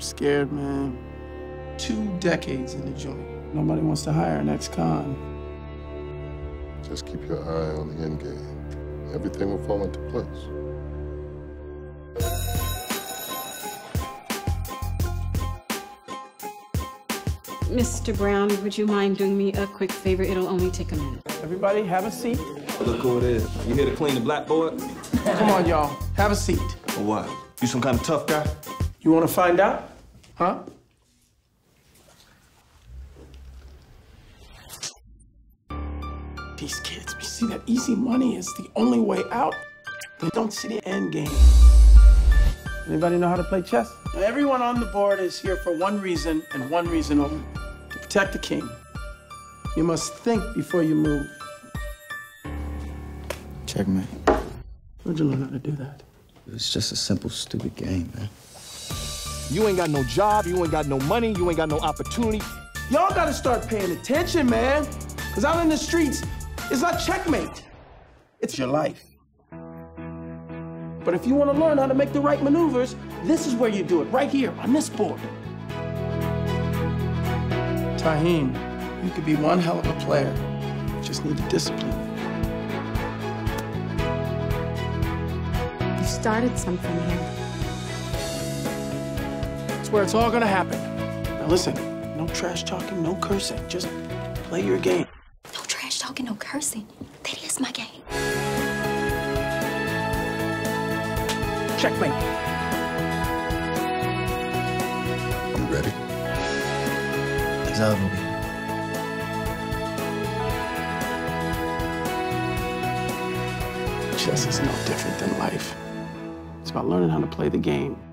I'm scared, man. 2 decades in the joint. Nobody wants to hire an ex-con. Just keep your eye on the end game. Everything will fall into place. Mr. Brown, would you mind doing me a quick favor? It'll only take a minute. Everybody, have a seat. Look who it is. You here to clean the blackboard? Come on, y'all. Have a seat. Or what? You some kind of tough guy? You want to find out? Huh? These kids, you see that easy money is the only way out. They don't see the end game. Anybody know how to play chess? Now, everyone on the board is here for one reason and one reason only. To protect the king. You must think before you move. Checkmate. How'd you learn how to do that? It's just a simple, stupid game, man. You ain't got no job, you ain't got no money, you ain't got no opportunity. Y'all gotta start paying attention, man. Because out in the streets, it's not checkmate. It's your life. But if you want to learn how to make the right maneuvers, this is where you do it, right here, on this board. Taheem, you could be one hell of a player. You just need the discipline. You started something here. It's where it's all going to happen. Now listen, no trash talking, no cursing. Just play your game. No trash talking, no cursing. That is my game. Checkmate. You ready? It's over. Chess is no different than life. It's about learning how to play the game.